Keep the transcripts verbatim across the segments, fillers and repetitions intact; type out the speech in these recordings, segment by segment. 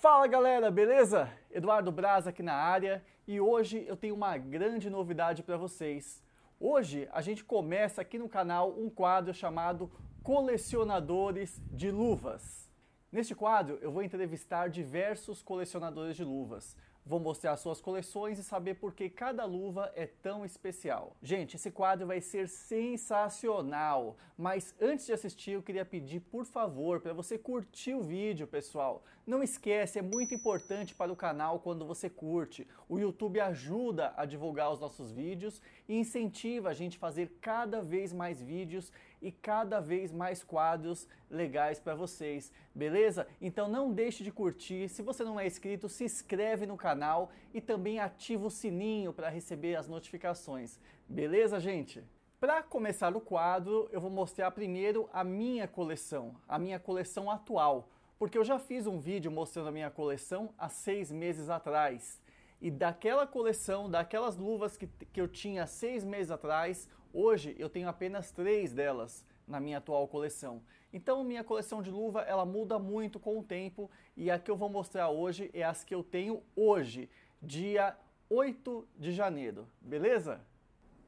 Fala galera, beleza? Eduardo Braz aqui na área e hoje eu tenho uma grande novidade para vocês. Hoje a gente começa aqui no canal um quadro chamado Colecionadores de Luvas. Neste quadro eu vou entrevistar diversos colecionadores de luvas. Vou mostrar suas coleções e saber por que cada luva é tão especial. Gente, esse quadro vai ser sensacional, mas antes de assistir eu queria pedir, por favor, para você curtir o vídeo, pessoal. Não esquece, é muito importante para o canal quando você curte. O YouTube ajuda a divulgar os nossos vídeos e incentiva a gente a fazer cada vez mais vídeos e cada vez mais quadros legais para vocês, beleza? Então não deixe de curtir, se você não é inscrito, se inscreve no canal e também ativa o sininho para receber as notificações, beleza, gente? Para começar o quadro, eu vou mostrar primeiro a minha coleção, a minha coleção atual, porque eu já fiz um vídeo mostrando a minha coleção há seis meses atrás. E daquela coleção, daquelas luvas que, que eu tinha seis meses atrás, hoje eu tenho apenas três delas na minha atual coleção. Então minha coleção de luva, ela muda muito com o tempo e a que eu vou mostrar hoje é as que eu tenho hoje, dia oito de janeiro, beleza?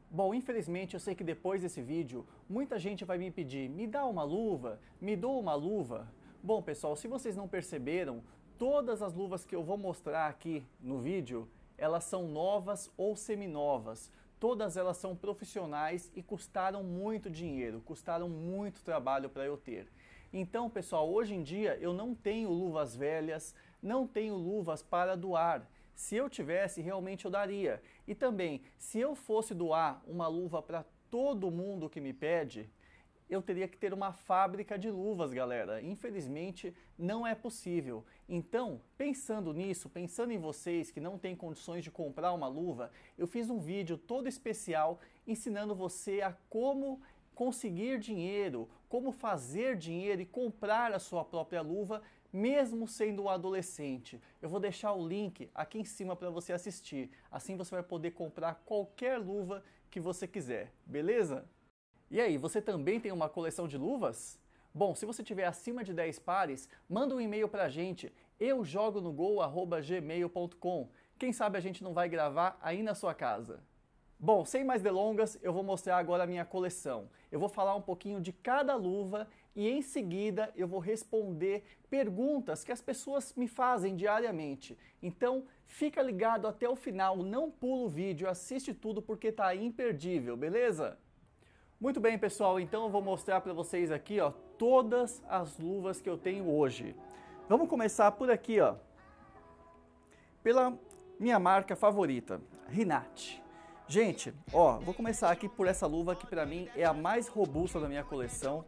Bom, infelizmente eu sei que depois desse vídeo, muita gente vai me pedir, me dá uma luva, me dou uma luva. Bom pessoal, se vocês não perceberam, todas as luvas que eu vou mostrar aqui no vídeo, elas são novas ou seminovas. Todas elas são profissionais e custaram muito dinheiro, custaram muito trabalho para eu ter. Então, pessoal, hoje em dia eu não tenho luvas velhas, não tenho luvas para doar. Se eu tivesse, realmente eu daria. E também, se eu fosse doar uma luva para todo mundo que me pede, eu teria que ter uma fábrica de luvas, galera. Infelizmente, não é possível. Então, pensando nisso, pensando em vocês que não têm condições de comprar uma luva, eu fiz um vídeo todo especial ensinando você a como conseguir dinheiro, como fazer dinheiro e comprar a sua própria luva, mesmo sendo um adolescente. Eu vou deixar o link aqui em cima para você assistir. Assim você vai poder comprar qualquer luva que você quiser, beleza? E aí, você também tem uma coleção de luvas? Bom, se você tiver acima de dez pares, manda um e-mail pra gente, eu jogo no gol arroba gmail ponto com. Quem sabe a gente não vai gravar aí na sua casa. Bom, sem mais delongas, eu vou mostrar agora a minha coleção. Eu vou falar um pouquinho de cada luva e em seguida eu vou responder perguntas que as pessoas me fazem diariamente. Então, fica ligado até o final, não pula o vídeo, assiste tudo porque tá imperdível, beleza? Muito bem, pessoal, então eu vou mostrar para vocês aqui, ó, todas as luvas que eu tenho hoje. Vamos começar por aqui, ó, pela minha marca favorita, Rinat. Gente, ó, vou começar aqui por essa luva que para mim é a mais robusta da minha coleção.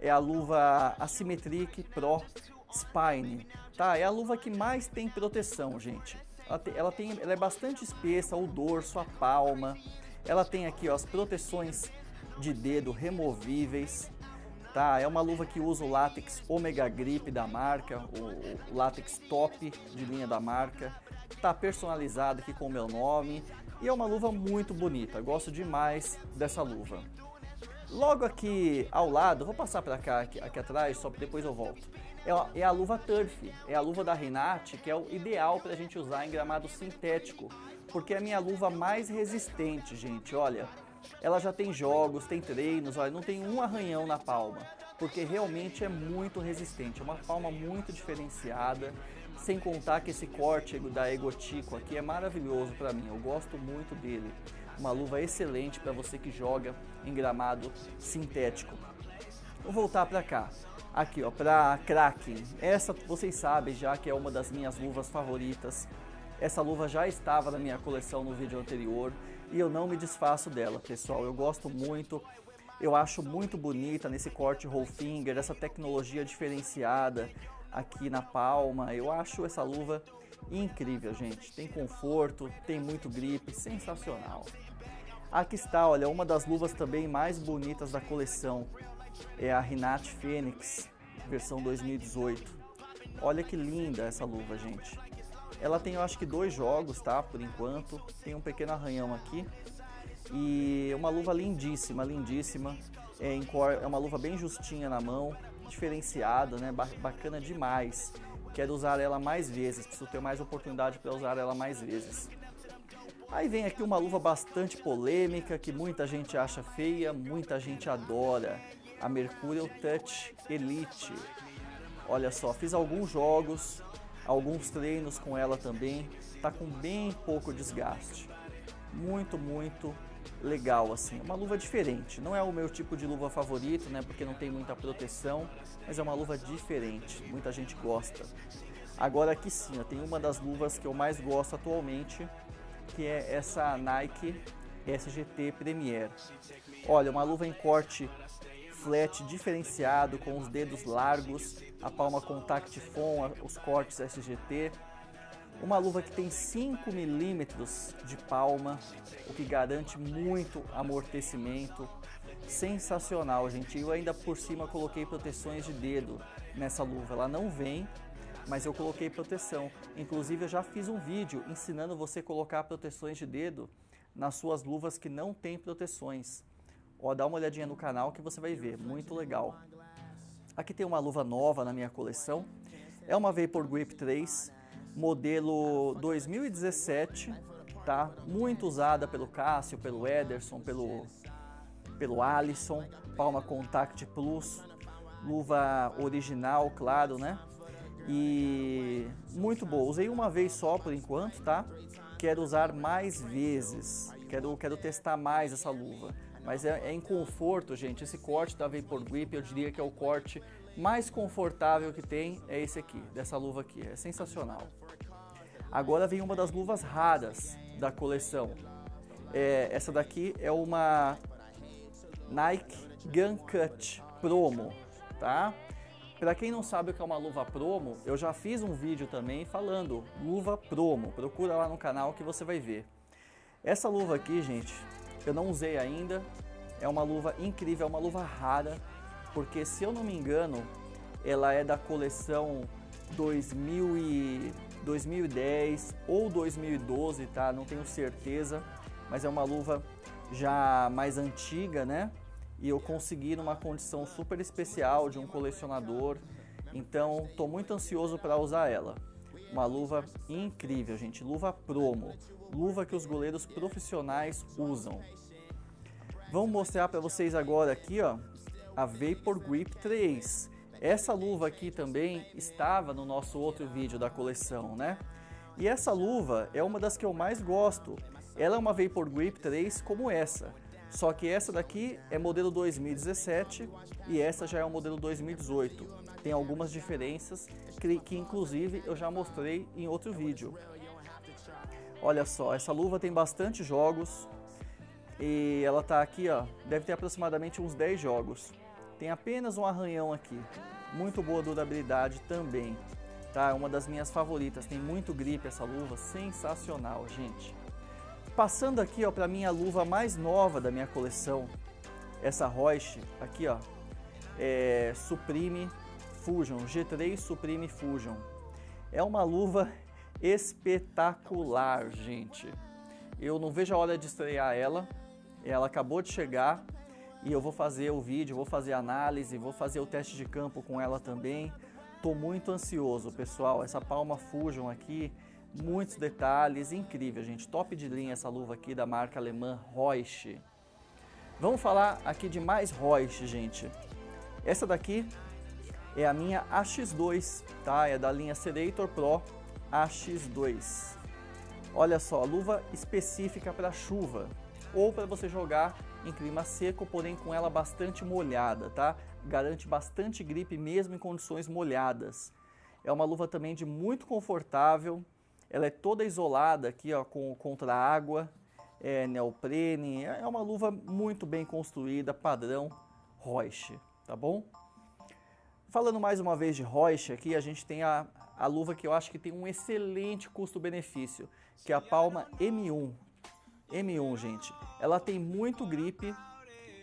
É a luva Asymmetric Pro Spine, tá? É a luva que mais tem proteção, gente. Ela tem, ela tem, ela é bastante espessa, o dorso, a palma. Ela tem aqui, ó, as proteções de dedo removíveis, tá? É uma luva que usa o látex Omega Grip da marca, o, o látex top de linha da marca, tá personalizado aqui com o meu nome e é uma luva muito bonita, gosto demais dessa luva. Logo aqui ao lado, vou passar para cá, aqui, aqui atrás, só depois eu volto, é a, é a luva Turf, é a luva da Renate, que é o ideal para a gente usar em gramado sintético, porque é a minha luva mais resistente, gente, olha. Ela já tem jogos, tem treinos, olha, não tem um arranhão na palma, porque realmente é muito resistente, é uma palma muito diferenciada, sem contar que esse corte da Egotico aqui é maravilhoso para mim, eu gosto muito dele. Uma luva excelente para você que joga em gramado sintético. Vou voltar para cá, aqui ó, para Kraken, essa vocês sabem já que é uma das minhas luvas favoritas. Essa luva já estava na minha coleção no vídeo anterior e eu não me desfaço dela, pessoal. Eu gosto muito, eu acho muito bonita nesse corte Rollfinger, essa tecnologia diferenciada aqui na palma. Eu acho essa luva incrível, gente. Tem conforto, tem muito grip, sensacional. Aqui está, olha, uma das luvas também mais bonitas da coleção. É a Rinat Fênix, versão dois mil e dezoito. Olha que linda essa luva, gente. Ela tem, eu acho que dois jogos, tá? Por enquanto. Tem um pequeno arranhão aqui. E uma luva lindíssima, lindíssima. É, em cor, é uma luva bem justinha na mão, diferenciada, né? Bacana demais. quero usar ela mais vezes, preciso ter mais oportunidade para usar ela mais vezes. Aí vem aqui uma luva bastante polêmica, que muita gente acha feia, muita gente adora, a Mercurial Touch Elite. Olha só, fiz alguns jogos, alguns treinos com ela também, tá com bem pouco desgaste. Muito, muito legal assim, uma luva diferente, não é o meu tipo de luva favorito, né, porque não tem muita proteção, mas é uma luva diferente, muita gente gosta. Agora aqui sim, ó, tem uma das luvas que eu mais gosto atualmente, que é essa Nike S G T Premier. Olha, uma luva em corte flat diferenciado, com os dedos largos, a palma contact foam, os cortes S G T. Uma luva que tem cinco milímetros de palma, o que garante muito amortecimento. Sensacional, gente. Eu ainda por cima coloquei proteções de dedo nessa luva. Ela não vem, mas eu coloquei proteção. Inclusive, eu já fiz um vídeo ensinando você a colocar proteções de dedo nas suas luvas que não tem proteções. Ó, dá uma olhadinha no canal que você vai ver. Muito legal. Aqui tem uma luva nova na minha coleção. É uma Vapor Grip três. Modelo dois mil e dezessete, tá? Muito usada pelo Cássio, pelo Ederson, pelo, pelo Alisson. Palma Contact Plus, luva original, claro, né? E muito boa. Usei uma vez só por enquanto, tá? Quero usar mais vezes, quero, quero testar mais essa luva. Mas é, é em conforto, gente. Esse corte da Vapor Grip, eu diria que é o corte mais confortável que tem, é esse aqui, dessa luva aqui, é sensacional. Agora vem uma das luvas raras da coleção, é, essa daqui é uma Nike Gun Cut Promo, tá? Para quem não sabe o que é uma luva promo, eu já fiz um vídeo também falando luva promo, procura lá no canal que você vai ver. Essa luva aqui, gente, eu não usei ainda, é uma luva incrível, é uma luva rara, porque se eu não me engano, ela é da coleção dois mil e dez ou dois mil e doze, tá? Não tenho certeza, mas é uma luva já mais antiga, né? E eu consegui numa condição super especial de um colecionador, então tô muito ansioso para usar ela. Uma luva incrível, gente, luva promo, luva que os goleiros profissionais usam. Vamos mostrar para vocês agora aqui, ó, a Vapor Grip três. Essa luva aqui também estava no nosso outro vídeo da coleção, né? E essa luva é uma das que eu mais gosto. Ela é uma Vapor Grip três como essa, só que essa daqui é modelo dois mil e dezessete e essa já é o modelo dois mil e dezoito. Tem algumas diferenças que, que inclusive eu já mostrei em outro vídeo. Olha só, essa luva tem bastante jogos e ela tá aqui, ó, deve ter aproximadamente uns dez jogos. Tem apenas um arranhão aqui, muito boa durabilidade também, tá? É uma das minhas favoritas, tem muito grip essa luva, sensacional, gente. Passando aqui, ó, para minha luva mais nova da minha coleção, essa Reusch, aqui, ó, é Supreme Fusion, G três Supreme Fusion. É uma luva espetacular, gente. Eu não vejo a hora de estrear ela, ela acabou de chegar. E eu vou fazer o vídeo, vou fazer a análise, vou fazer o teste de campo com ela também. Tô muito ansioso, pessoal. Essa palma Fusion aqui, muitos detalhes, incrível, gente. Top de linha essa luva aqui da marca alemã Reusch. Vamos falar aqui de mais Reusch, gente. Essa daqui é a minha A X dois, tá? É da linha Selector Pro A X dois. Olha só, luva específica para chuva ou para você jogar em clima seco, porém com ela bastante molhada, tá? Garante bastante grip mesmo em condições molhadas. É uma luva também de muito confortável, ela é toda isolada aqui, ó, com, contra a água, é neoprene, é uma luva muito bem construída, padrão Reusch, tá bom? Falando mais uma vez de Reusch aqui, a gente tem a, a luva que eu acho que tem um excelente custo-benefício, que é a palma M um. M um, gente, ela tem muito grip,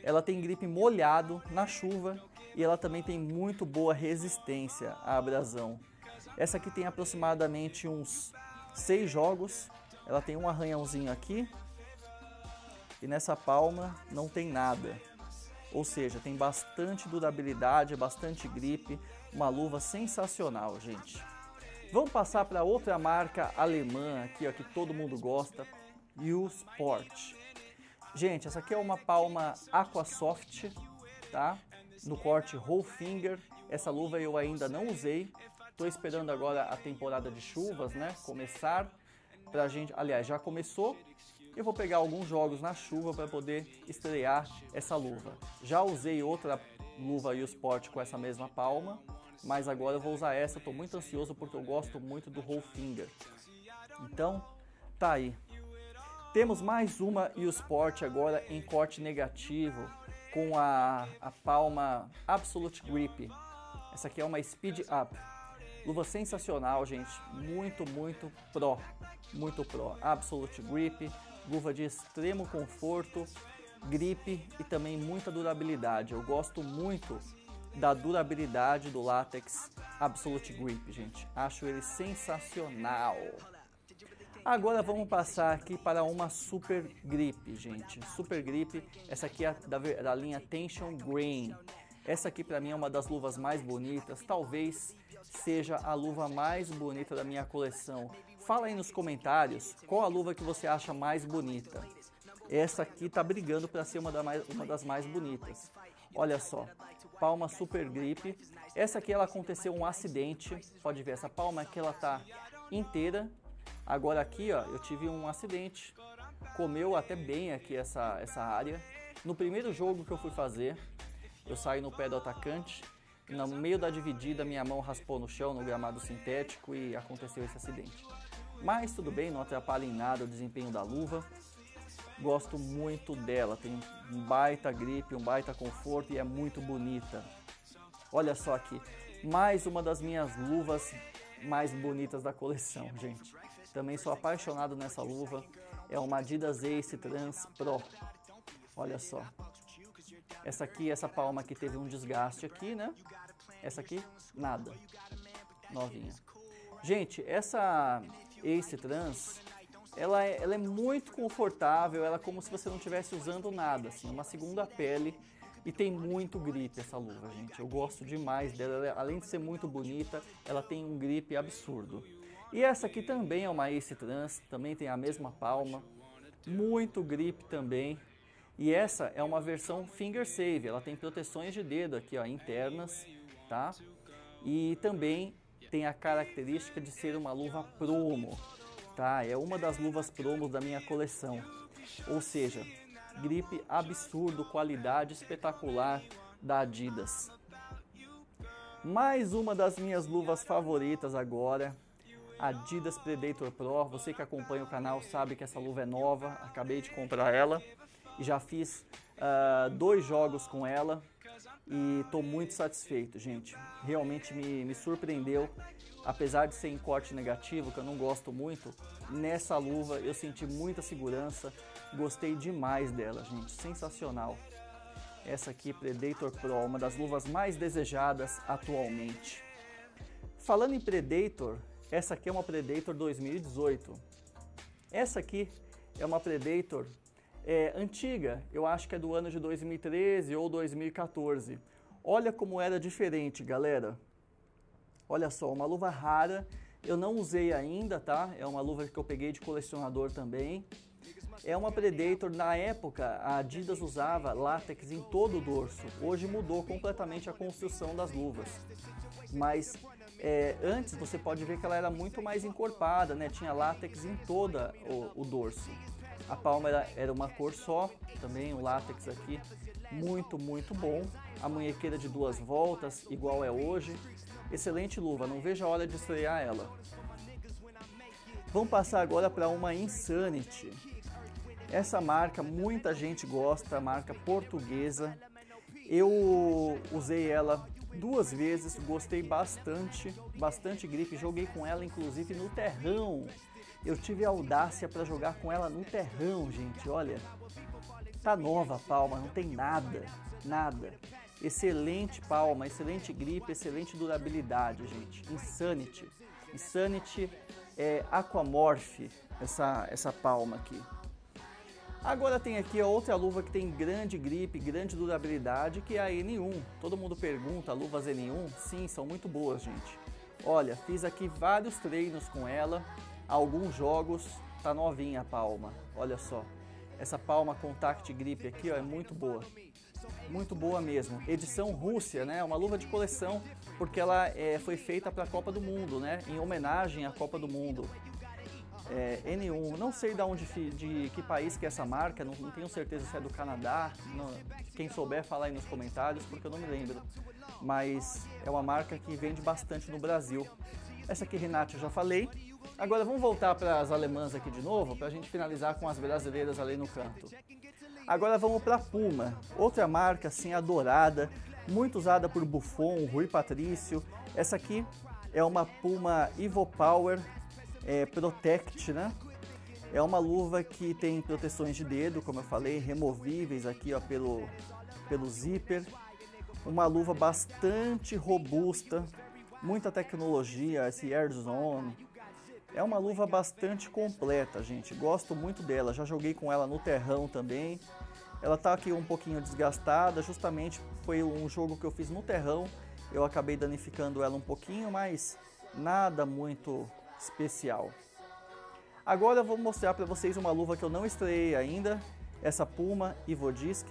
ela tem grip molhado na chuva e ela também tem muito boa resistência à abrasão. Essa aqui tem aproximadamente uns seis jogos, ela tem um arranhãozinho aqui e nessa palma não tem nada, ou seja, tem bastante durabilidade, bastante grip, uma luva sensacional, gente. Vamos passar para outra marca alemã aqui, ó, que todo mundo gosta, Uhlsport. Gente, essa aqui é uma palma Aquasoft, tá? No corte Rollfinger. Essa luva eu ainda não usei. Tô esperando agora a temporada de chuvas, né? Começar pra gente. Aliás, já começou. Eu vou pegar alguns jogos na chuva para poder estrear essa luva. Já usei outra luva Uhlsport com essa mesma palma, mas agora eu vou usar essa. Estou muito ansioso porque eu gosto muito do Rollfinger. Então, tá aí. Temos mais uma Uhlsport agora em corte negativo com a, a palma Absolute Grip. Essa aqui é uma Speed Up. Luva sensacional, gente, muito, muito pró, muito pró, Absolute Grip, luva de extremo conforto, grip e também muita durabilidade. Eu gosto muito da durabilidade do látex Absolute Grip, gente, acho ele sensacional. Agora vamos passar aqui para uma Super Grip, gente, Super Grip, essa aqui é da, da linha Tension Grain. Essa aqui para mim é uma das luvas mais bonitas, talvez seja a luva mais bonita da minha coleção. Fala aí nos comentários qual a luva que você acha mais bonita. Essa aqui tá brigando para ser uma, da mais, uma das mais bonitas. Olha só, palma Super Grip. Essa aqui ela aconteceu um acidente, pode ver, essa palma aqui ela tá inteira. Agora aqui ó, eu tive um acidente, comeu até bem aqui essa, essa área. No primeiro jogo que eu fui fazer, eu saí no pé do atacante, no meio da dividida minha mão raspou no chão, no gramado sintético, e aconteceu esse acidente. Mas tudo bem, não atrapalha em nada o desempenho da luva. Gosto muito dela, tem um baita grip, um baita conforto e é muito bonita. Olha só aqui, mais uma das minhas luvas mais bonitas da coleção, gente. Também sou apaixonado nessa luva, é uma Adidas Ace Trans Pro. Olha só. Essa aqui, essa palma aqui teve um desgaste aqui, né? Essa aqui, nada. Novinha. Gente, essa Ace Trans, ela é, ela é muito confortável. Ela é como se você não estivesse usando nada, assim. Uma segunda pele. E tem muito grip essa luva, gente. Eu gosto demais dela. Ela, além de ser muito bonita, ela tem um grip absurdo. E essa aqui também é uma Ace Trans. Também tem a mesma palma. Muito grip também. E essa é uma versão finger save, ela tem proteções de dedo aqui, ó, internas, tá? E também tem a característica de ser uma luva promo, tá? É uma das luvas promos da minha coleção. Ou seja, grip absurdo, qualidade espetacular da Adidas. Mais uma das minhas luvas favoritas agora, Adidas Predator Pro. Você que acompanha o canal sabe que essa luva é nova, acabei de comprar ela. Já fiz uh, dois jogos com ela e estou muito satisfeito, gente. Realmente me, me surpreendeu, apesar de ser em corte negativo, que eu não gosto muito. Nessa luva eu senti muita segurança, gostei demais dela, gente, sensacional. Essa aqui, Predator Pro, uma das luvas mais desejadas atualmente. Falando em Predator, essa aqui é uma Predator dois mil e dezoito. Essa aqui é uma Predator... É, antiga, eu acho que é do ano de dois mil e treze ou dois mil e quatorze. Olha como era diferente, galera. Olha só, uma luva rara. Eu não usei ainda, tá? É uma luva que eu peguei de colecionador também. É uma Predator. Na época, a Adidas usava látex em todo o dorso. Hoje mudou completamente a construção das luvas. Mas é, antes você pode ver que ela era muito mais encorpada, né? Tinha látex em todo o, o dorso. A palma era, era uma cor só, também o látex aqui, muito, muito bom. A munhequeira de duas voltas, igual é hoje. Excelente luva, não vejo a hora de estrear ela. Vamos passar agora para uma Insanity. Essa marca, muita gente gosta, marca portuguesa. Eu usei ela duas vezes, gostei bastante, bastante grip. Joguei com ela, inclusive, no terrão. Eu tive a audácia para jogar com ela no terrão, gente, olha. Tá nova a palma, não tem nada, nada. Excelente palma, excelente grip, excelente durabilidade, gente. Insanity. Insanity é Aquamorph, essa, essa palma aqui. Agora tem aqui a outra luva que tem grande grip, grande durabilidade, que é a N um. Todo mundo pergunta, luvas N um? Sim, são muito boas, gente. Olha, fiz aqui vários treinos com ela, alguns jogos, tá novinha a palma, olha só. Essa palma Contact Grip aqui, ó, é muito boa, muito boa mesmo. Edição Rússia, né? Uma luva de coleção, porque ela é, foi feita para a Copa do Mundo, né? Em homenagem à Copa do Mundo. É, N um, não sei de onde, de que país que é essa marca, não, não tenho certeza se é do Canadá, não, quem souber fala aí nos comentários, porque eu não me lembro. Mas é uma marca que vende bastante no Brasil. Essa aqui, Renate, eu já falei. Agora vamos voltar para as alemãs aqui de novo, para a gente finalizar com as brasileiras ali no canto. Agora vamos para a Puma, outra marca assim adorada, muito usada por Buffon, Rui Patrício. Essa aqui é uma Puma Evo Power é, Protect, né? É uma luva que tem proteções de dedo, como eu falei, removíveis aqui ó, pelo, pelo zíper. Uma luva bastante robusta, muita tecnologia, esse Air Zone. É uma luva bastante completa, gente. Gosto muito dela. Já joguei com ela no terrão também. Ela tá aqui um pouquinho desgastada. Justamente foi um jogo que eu fiz no terrão. Eu acabei danificando ela um pouquinho, mas nada muito especial. Agora eu vou mostrar para vocês uma luva que eu não estreiei ainda. Essa Puma Evo Disc.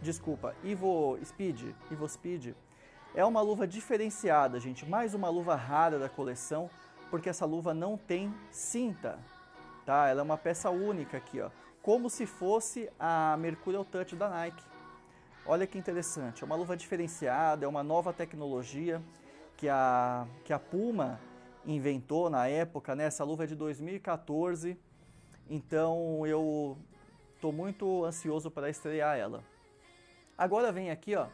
Desculpa, Evo Speed. Evo Speed. É uma luva diferenciada, gente. Mais uma luva rara da coleção, porque essa luva não tem cinta, tá? Ela é uma peça única aqui, ó, como se fosse a Mercurial Touch da Nike. Olha que interessante, é uma luva diferenciada, é uma nova tecnologia que a, que a Puma inventou na época, né? Essa luva é de dois mil e quatorze, então eu tô muito ansioso para estrear ela. Agora vem aqui, ó,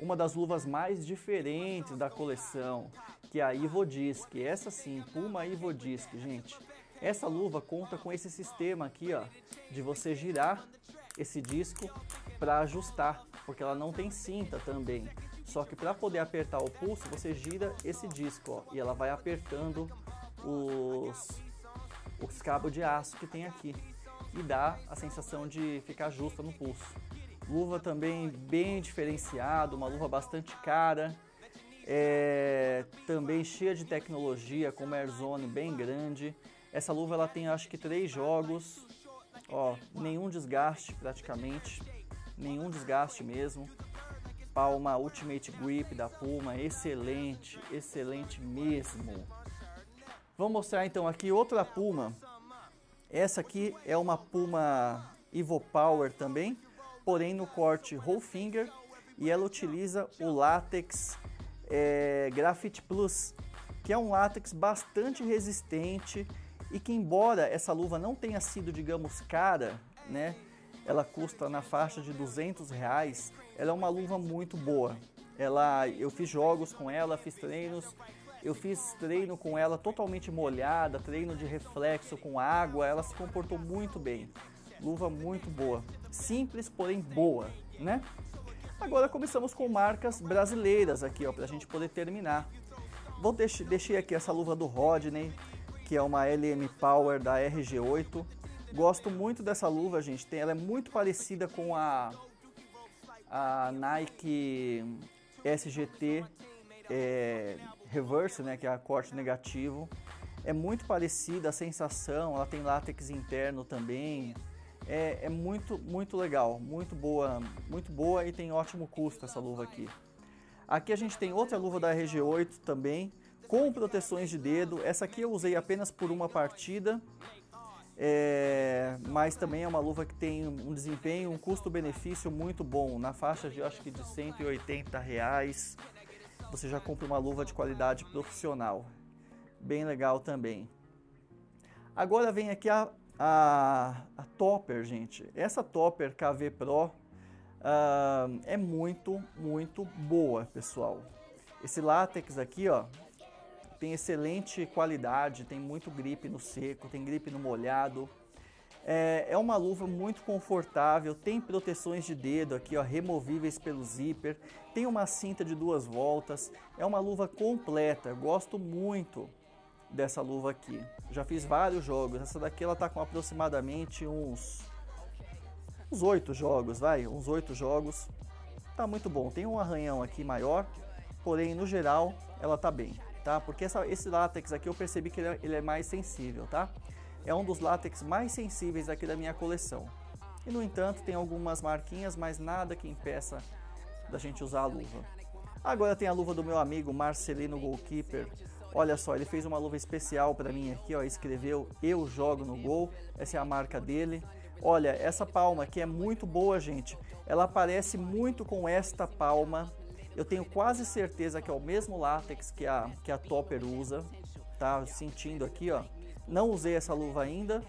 uma das luvas mais diferentes da coleção, que é a Evo Disc. Essa sim, Puma Evo Disc, gente. Essa luva conta com esse sistema aqui, ó, de você girar esse disco para ajustar, porque ela não tem cinta também. Só que para poder apertar o pulso, você gira esse disco, ó, e ela vai apertando os, os cabos de aço que tem aqui e dá a sensação de ficar justa no pulso. Luva também bem diferenciada, uma luva bastante cara, é, também cheia de tecnologia, com uma airzone bem grande. Essa luva ela tem acho que três jogos, ó, nenhum desgaste praticamente, nenhum desgaste mesmo. Palma Ultimate Grip da Puma, excelente, excelente mesmo. Vamos mostrar então aqui outra Puma. Essa aqui é uma Puma Evo Power também, porém no corte Rollfinger, e ela utiliza o látex é, Graphite Plus, que é um látex bastante resistente e que, embora essa luva não tenha sido, digamos, cara, né, ela custa na faixa de duzentos reais, ela é uma luva muito boa. Ela, eu fiz jogos com ela, fiz treinos, eu fiz treino com ela totalmente molhada, treino de reflexo com água, ela se comportou muito bem. Luva muito boa, simples porém boa, né? Agora começamos com marcas brasileiras aqui, ó, pra gente poder terminar. Vou deixar, deixei aqui essa luva do Rodney, que é uma L M Power da R G oito. Gosto muito dessa luva, gente. Tem, ela é muito parecida com a, a Nike S G T é, Reverse, né? Que é a corte negativo. É muito parecida a sensação. Ela tem látex interno também. É, é muito, muito legal, muito boa, muito boa e tem ótimo custo essa luva aqui. Aqui a gente tem outra luva da R G oito também, com proteções de dedo. Essa aqui eu usei apenas por uma partida, é, mas também é uma luva que tem um desempenho, um custo-benefício muito bom, na faixa de, acho que de cento e oitenta reais. Você já compra uma luva de qualidade profissional, bem legal também. Agora vem aqui a A, a Topper, gente. Essa Topper K V Pro uh, é muito, muito boa, pessoal. Esse látex aqui, ó, tem excelente qualidade, tem muito grip no seco, tem grip no molhado. É, é uma luva muito confortável, tem proteções de dedo aqui, ó, removíveis pelo zíper, tem uma cinta de duas voltas, é uma luva completa, gosto muito dessa luva aqui. Já fiz vários jogos. Essa daqui ela tá com aproximadamente uns uns oito jogos, vai, uns oito jogos. Tá muito bom. Tem um arranhão aqui maior, porém no geral ela tá bem. tá? Porque essa, esse látex aqui eu percebi que ele é, ele é mais sensível, tá? É um dos látex mais sensíveis aqui da minha coleção. E no entanto tem algumas marquinhas, mas nada que impeça da gente usar a luva. Agora tem a luva do meu amigo Marcelino Goalkeeper. Olha só, ele fez uma luva especial para mim aqui, ó, escreveu Eu Jogo no Gol, essa é a marca dele. Olha, essa palma aqui é muito boa, gente. Ela parece muito com esta palma. Eu tenho quase certeza que é o mesmo látex que a, que a Topper usa. Tá sentindo aqui, ó. Não usei essa luva ainda,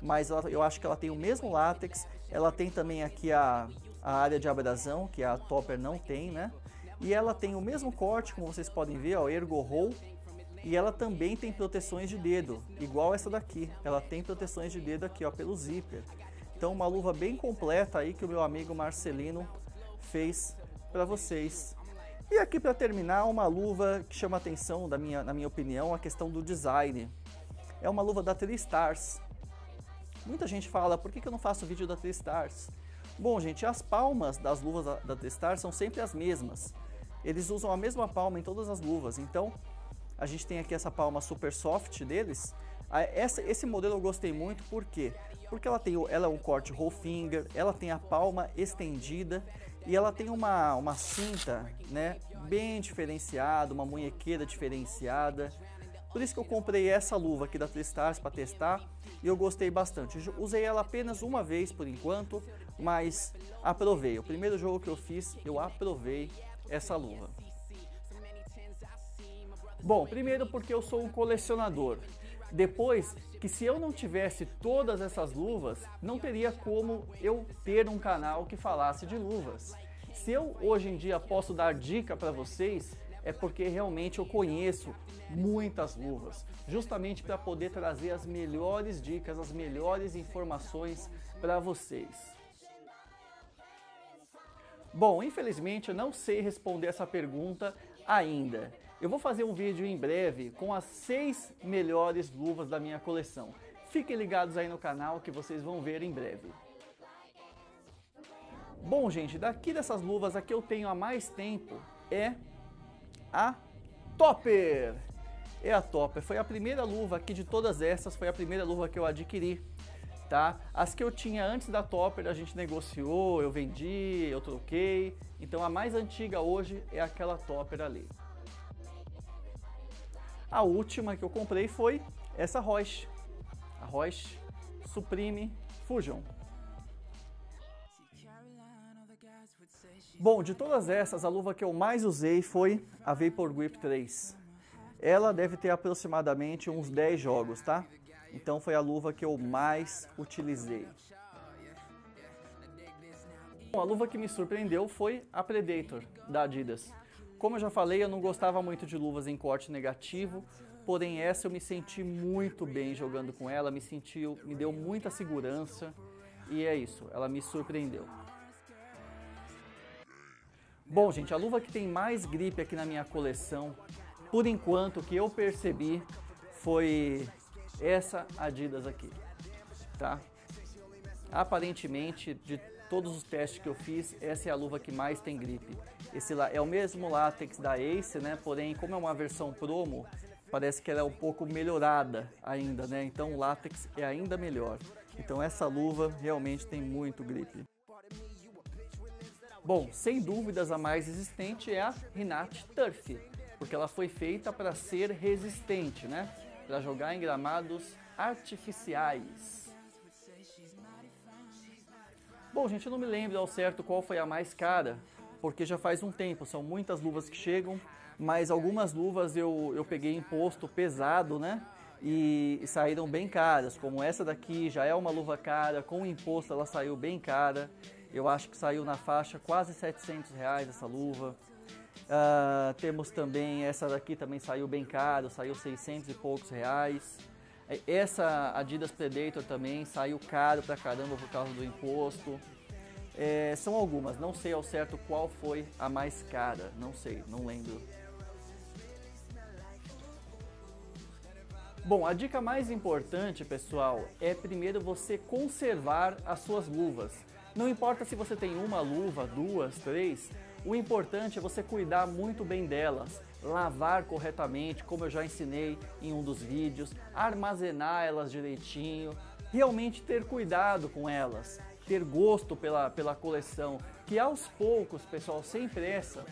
mas ela, eu acho que ela tem o mesmo látex. Ela tem também aqui a, a área de abrasão, que a Topper não tem, né? E ela tem o mesmo corte, como vocês podem ver, ó, Ergo Roll. E ela também tem proteções de dedo, igual essa daqui. Ela tem proteções de dedo aqui, ó, pelo zíper. Então uma luva bem completa aí que o meu amigo Marcelino fez para vocês. E aqui para terminar, uma luva que chama atenção, da minha, na minha opinião, a questão do design. É uma luva da Three Stars. Muita gente fala, por que que eu não faço vídeo da Three Stars? Bom, gente, as palmas das luvas da, da Three Stars são sempre as mesmas. Eles usam a mesma palma em todas as luvas, então... A gente tem aqui essa palma super soft deles. Essa, esse modelo eu gostei muito, por quê? Porque ela, tem, ela é um corte Rollfinger, ela tem a palma estendida e ela tem uma, uma cinta, né, bem diferenciada, uma munhequeira diferenciada. Por isso que eu comprei essa luva aqui da Three Stars para testar e eu gostei bastante. Eu usei ela apenas uma vez por enquanto, mas aprovei. O primeiro jogo que eu fiz, eu aprovei essa luva. Bom, primeiro porque eu sou um colecionador, depois que se eu não tivesse todas essas luvas, não teria como eu ter um canal que falasse de luvas. Se eu hoje em dia posso dar dica para vocês, é porque realmente eu conheço muitas luvas, justamente para poder trazer as melhores dicas, as melhores informações para vocês. Bom, infelizmente eu não sei responder essa pergunta ainda. Eu vou fazer um vídeo em breve com as seis melhores luvas da minha coleção. Fiquem ligados aí no canal que vocês vão ver em breve. Bom, gente, daqui dessas luvas a que eu tenho há mais tempo é a Topper. É a Topper, foi a primeira luva aqui de todas essas, foi a primeira luva que eu adquiri, tá? As que eu tinha antes da Topper a gente negociou, eu vendi, eu troquei. Então a mais antiga hoje é aquela Topper ali. A última que eu comprei foi essa Reusch, a Reusch Supreme Fusion. Bom, de todas essas, a luva que eu mais usei foi a Vapor Grip três. Ela deve ter aproximadamente uns dez jogos, tá? Então foi a luva que eu mais utilizei. Bom, a luva que me surpreendeu foi a Predator, da Adidas. Como eu já falei, eu não gostava muito de luvas em corte negativo, porém essa eu me senti muito bem jogando com ela, me sentiu, me deu muita segurança e é isso, ela me surpreendeu. Bom, gente, a luva que tem mais grip aqui na minha coleção, por enquanto, que eu percebi, foi essa Adidas aqui, tá? Aparentemente, de todos os testes que eu fiz, essa é a luva que mais tem gripe. Esse lá é o mesmo látex da Ace, né? Porém, como é uma versão promo, parece que ela é um pouco melhorada ainda, né? Então o látex é ainda melhor. Então essa luva realmente tem muito gripe. Bom, sem dúvidas a mais resistente é a Rinat Turf, porque ela foi feita para ser resistente, né? Para jogar em gramados artificiais. Bom, gente, eu não me lembro ao certo qual foi a mais cara, porque já faz um tempo, são muitas luvas que chegam, mas algumas luvas eu, eu peguei imposto pesado, né? E, e saíram bem caras, como essa daqui já é uma luva cara, com o imposto ela saiu bem cara, eu acho que saiu na faixa quase setecentos reais essa luva. Uh, temos também, essa daqui também saiu bem cara, saiu seiscentos e poucos reais. Essa Adidas Predator também saiu caro pra caramba por causa do imposto. É, são algumas, não sei ao certo qual foi a mais cara, não sei, não lembro. Bom, a dica mais importante, pessoal, é primeiro você conservar as suas luvas. Não importa se você tem uma luva, duas, três, O importante é você cuidar muito bem delas, lavar corretamente, como eu já ensinei em um dos vídeos, armazenar elas direitinho, realmente ter cuidado com elas, ter gosto pela, pela coleção, que aos poucos, pessoal, sem pressa,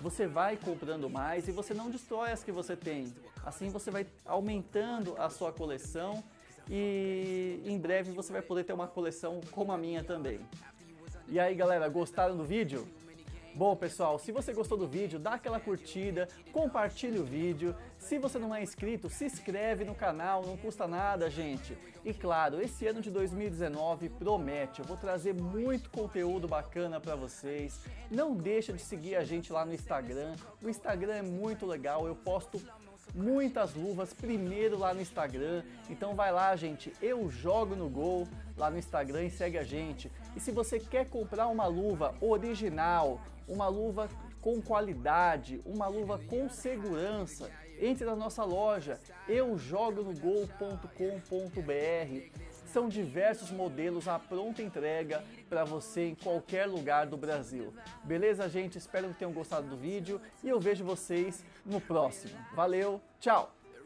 você vai comprando mais e você não destrói as que você tem. Assim você vai aumentando a sua coleção e em breve você vai poder ter uma coleção como a minha também. E aí, galera, gostaram do vídeo? Bom, pessoal, se você gostou do vídeo, dá aquela curtida, compartilha o vídeo. Se você não é inscrito, se inscreve no canal, não custa nada, gente. E claro, esse ano de dois mil e dezenove promete, eu vou trazer muito conteúdo bacana para vocês. Não deixa de seguir a gente lá no Instagram, o Instagram é muito legal, eu posto muitas luvas primeiro lá no Instagram. Então vai lá, gente, Eu Jogo no Gol lá no Instagram e segue a gente. E se você quer comprar uma luva original, uma luva com qualidade, uma luva com segurança, entre na nossa loja eu jogo no gol ponto com ponto br. São diversos modelos à pronta entrega para você em qualquer lugar do Brasil. Beleza, gente? Espero que tenham gostado do vídeo e eu vejo vocês no próximo. Valeu, tchau!